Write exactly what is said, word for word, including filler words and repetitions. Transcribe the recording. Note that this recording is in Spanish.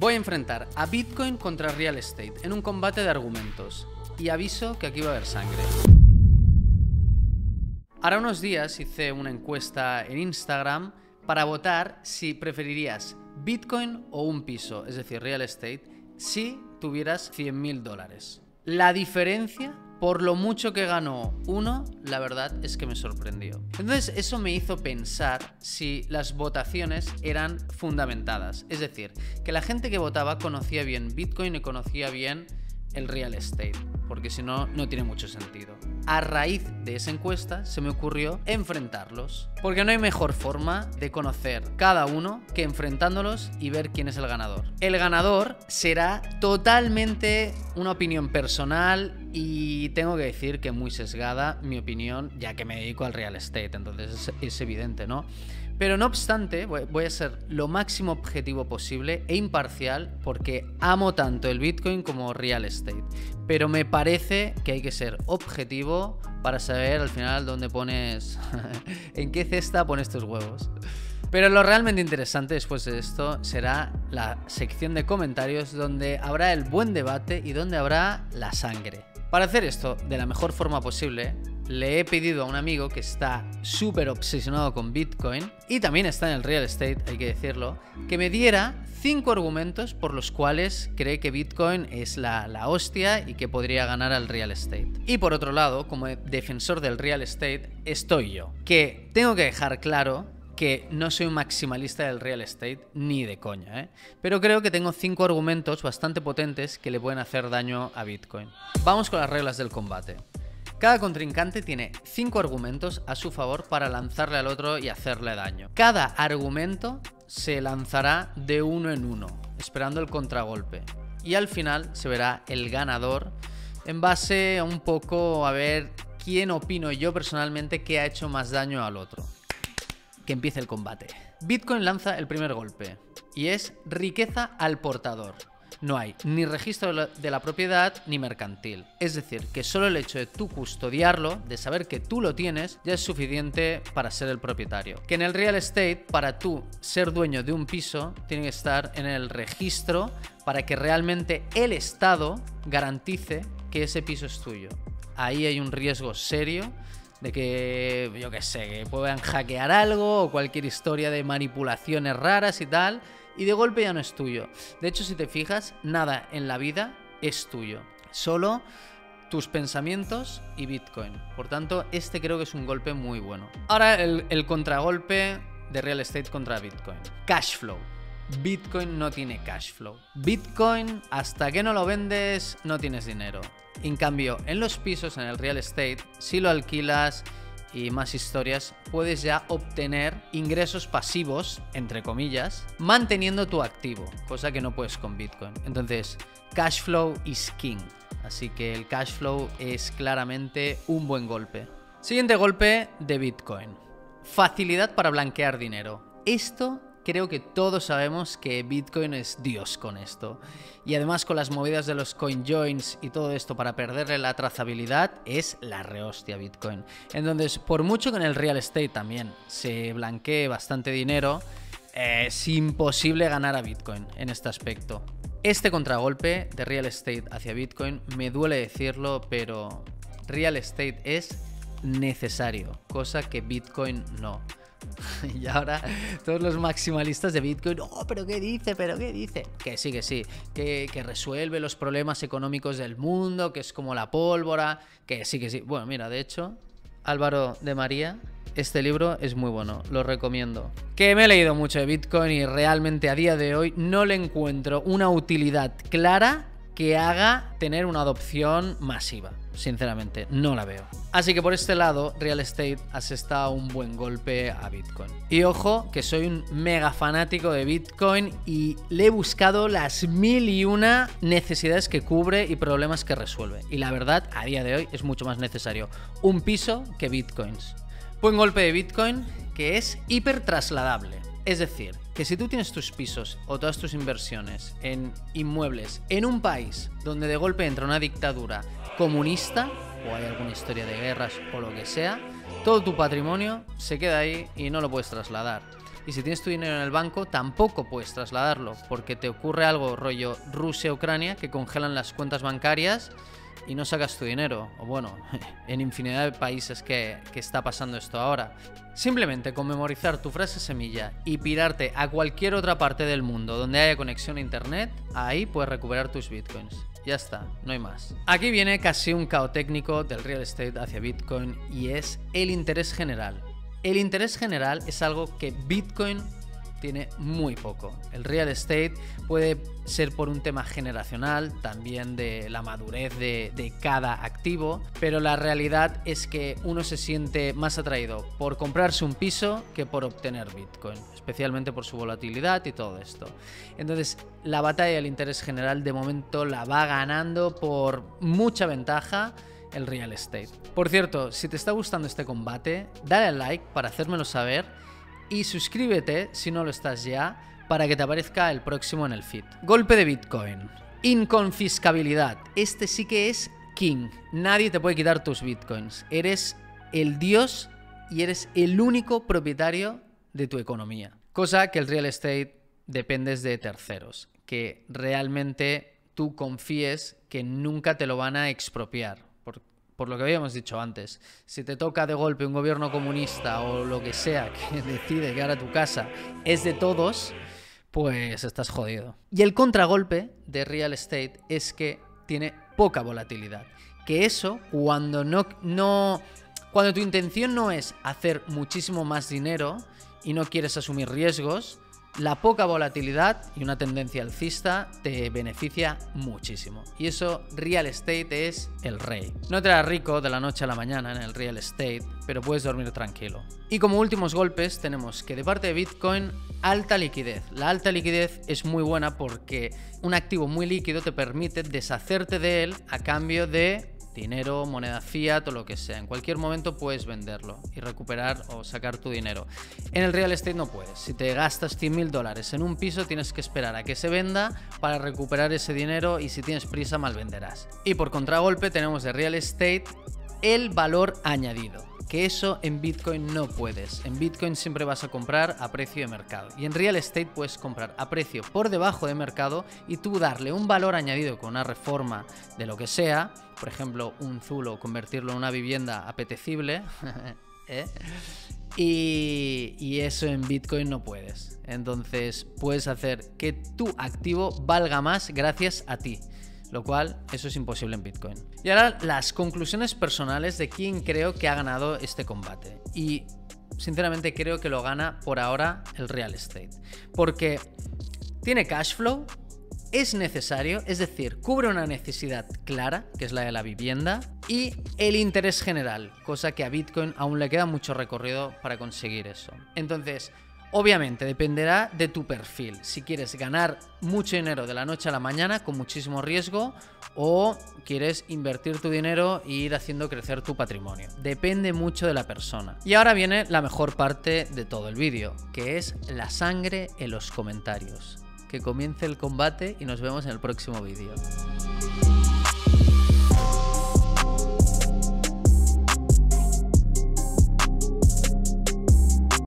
Voy a enfrentar a Bitcoin contra Real Estate en un combate de argumentos. Y aviso que aquí va a haber sangre. Ahora unos días hice una encuesta en Instagram para votar si preferirías Bitcoin o un piso, es decir, Real Estate, si tuvieras cien mil dólares. La diferencia, por lo mucho que ganó uno, la verdad es que me sorprendió. Entonces eso me hizo pensar si las votaciones eran fundamentadas, es decir, que la gente que votaba conocía bien Bitcoin y conocía bien el Real Estate, porque si no, no tiene mucho sentido. A raíz de esa encuesta se me ocurrió enfrentarlos, porque no hay mejor forma de conocer cada uno que enfrentándolos y ver quién es el ganador. El ganador será totalmente una opinión personal y tengo que decir que muy sesgada mi opinión, ya que me dedico al Real Estate, entonces es, es evidente, ¿no? Pero no obstante, voy a ser lo máximo objetivo posible e imparcial porque amo tanto el Bitcoin como Real Estate. Pero me parece que hay que ser objetivo para saber al final dónde pones... en qué cesta pones tus huevos. Pero lo realmente interesante después de esto será la sección de comentarios donde habrá el buen debate y donde habrá la sangre. Para hacer esto de la mejor forma posible... le he pedido a un amigo que está súper obsesionado con Bitcoin y también está en el Real Estate, hay que decirlo, que me diera cinco argumentos por los cuales cree que Bitcoin es la, la hostia y que podría ganar al Real Estate. Y por otro lado, como defensor del Real Estate, estoy yo, que tengo que dejar claro que no soy un maximalista del Real Estate ni de coña, ¿eh? Pero creo que tengo cinco argumentos bastante potentes que le pueden hacer daño a Bitcoin. Vamos con las reglas del combate. Cada contrincante tiene cinco argumentos a su favor para lanzarle al otro y hacerle daño. Cada argumento se lanzará de uno en uno, esperando el contragolpe. Y al final se verá el ganador en base a un poco a ver quién opino yo personalmente que ha hecho más daño al otro. Que empiece el combate. Bitcoin lanza el primer golpe y es riqueza al portador. No hay ni registro de la propiedad ni mercantil. Es decir, que solo el hecho de tú custodiarlo, de saber que tú lo tienes, ya es suficiente para ser el propietario. Que en el Real Estate, para tú ser dueño de un piso, tiene que estar en el registro para que realmente el Estado garantice que ese piso es tuyo. Ahí hay un riesgo serio de que, yo qué sé, que puedan hackear algo o cualquier historia de manipulaciones raras y tal... y de golpe ya no es tuyo. De hecho, si te fijas, nada en la vida es tuyo. Solo tus pensamientos y Bitcoin. Por tanto, este creo que es un golpe muy bueno. Ahora el, el contragolpe de Real Estate contra Bitcoin. Cash flow. Bitcoin no tiene cash flow. Bitcoin, hasta que no lo vendes, no tienes dinero. En cambio, en los pisos, en el Real Estate, si lo alquilas... y más historias, puedes ya obtener ingresos pasivos, entre comillas, manteniendo tu activo, cosa que no puedes con Bitcoin. Entonces, cash flow is king. Así que el cash flow es claramente un buen golpe. Siguiente golpe de Bitcoin. Facilidad para blanquear dinero. Esto creo que todos sabemos que Bitcoin es Dios con esto. Y además con las movidas de los Coinjoins y todo esto para perderle la trazabilidad, es la rehostia Bitcoin. Entonces, por mucho que en el Real Estate también se blanquee bastante dinero, eh, es imposible ganar a Bitcoin en este aspecto. Este contragolpe de Real Estate hacia Bitcoin, me duele decirlo, pero Real Estate es necesario, cosa que Bitcoin no. Y ahora todos los maximalistas de Bitcoin, oh, pero qué dice, pero qué dice. Que sí, que sí, que, que resuelve los problemas económicos del mundo, que es como la pólvora, que sí, que sí. Bueno, mira, de hecho, Álvaro de María, este libro es muy bueno, lo recomiendo. Que me he leído mucho de Bitcoin y realmente a día de hoy no le encuentro una utilidad clara que haga tener una adopción masiva. Sinceramente, no la veo. Así que por este lado, Real Estate asesta un buen golpe a Bitcoin. Y ojo, que soy un mega fanático de Bitcoin y le he buscado las mil y una necesidades que cubre y problemas que resuelve. Y la verdad, a día de hoy es mucho más necesario un piso que Bitcoins. Buen golpe de Bitcoin que es hipertrasladable. Es decir, que si tú tienes tus pisos o todas tus inversiones en inmuebles en un país donde de golpe entra una dictadura comunista o hay alguna historia de guerras o lo que sea, todo tu patrimonio se queda ahí y no lo puedes trasladar. y si tienes tu dinero en el banco tampoco puedes trasladarlo, porque te ocurre algo rollo Rusia-Ucrania, que congelan las cuentas bancarias y no sacas tu dinero. O bueno, en infinidad de países que, que está pasando esto ahora. Simplemente con memorizar tu frase semilla y pirarte a cualquier otra parte del mundo donde haya conexión a internet, ahí puedes recuperar tus bitcoins. Ya está, no hay más. Aquí viene casi un caos técnico del real estate hacia Bitcoin, y es el interés general. El interés general es algo que Bitcoin tiene muy poco. El real estate puede ser por un tema generacional, también de la madurez de, de cada activo, pero la realidad es que uno se siente más atraído por comprarse un piso que por obtener Bitcoin, especialmente por su volatilidad y todo esto. Entonces, la batalla del interés general de momento la va ganando por mucha ventaja el real estate. Por cierto, si te está gustando este combate, dale al like para hacérmelo saber y suscríbete si no lo estás ya, para que te aparezca el próximo en el feed. Golpe de Bitcoin. Inconfiscabilidad. Este sí que es king. Nadie te puede quitar tus bitcoins. Eres el dios y eres el único propietario de tu economía. Cosa que el real estate dependes de terceros, que realmente tú confíes que nunca te lo van a expropiar. Por lo que habíamos dicho antes, si te toca de golpe un gobierno comunista o lo que sea que decide que ahora tu casa es de todos, pues estás jodido. Y el contragolpe de real estate es que tiene poca volatilidad. Que eso, cuando, no, no, cuando tu intención no es hacer muchísimo más dinero y no quieres asumir riesgos, la poca volatilidad y una tendencia alcista te beneficia muchísimo. Y eso, real estate es el rey. No te harás rico de la noche a la mañana en el real estate, pero puedes dormir tranquilo. Y como últimos golpes tenemos que de parte de Bitcoin, alta liquidez. La alta liquidez es muy buena porque un activo muy líquido te permite deshacerte de él a cambio de dinero, moneda fiat o lo que sea. En cualquier momento puedes venderlo y recuperar o sacar tu dinero. En el real estate no puedes. Si te gastas cien mil dólares en un piso, tienes que esperar a que se venda para recuperar ese dinero, y si tienes prisa, mal venderás. Y por contragolpe tenemos de real estate el valor añadido, que eso en Bitcoin no puedes. En Bitcoin siempre vas a comprar a precio de mercado, y en real estate puedes comprar a precio por debajo de mercado y tú darle un valor añadido con una reforma de lo que sea, por ejemplo un zulo, convertirlo en una vivienda apetecible. ¿Eh? y, y eso en Bitcoin no puedes. Entonces puedes hacer que tu activo valga más gracias a ti, lo cual eso es imposible en Bitcoin. Y ahora las conclusiones personales de quién creo que ha ganado este combate. Y sinceramente creo que lo gana por ahora el real estate, porque tiene cash flow, es necesario, es decir, cubre una necesidad clara, que es la de la vivienda, y el interés general, cosa que a Bitcoin aún le queda mucho recorrido para conseguir eso. Entonces, obviamente dependerá de tu perfil, si quieres ganar mucho dinero de la noche a la mañana con muchísimo riesgo o quieres invertir tu dinero e ir haciendo crecer tu patrimonio. Depende mucho de la persona. Y ahora viene la mejor parte de todo el vídeo, que es la sangre en los comentarios. Que comience el combate y nos vemos en el próximo vídeo.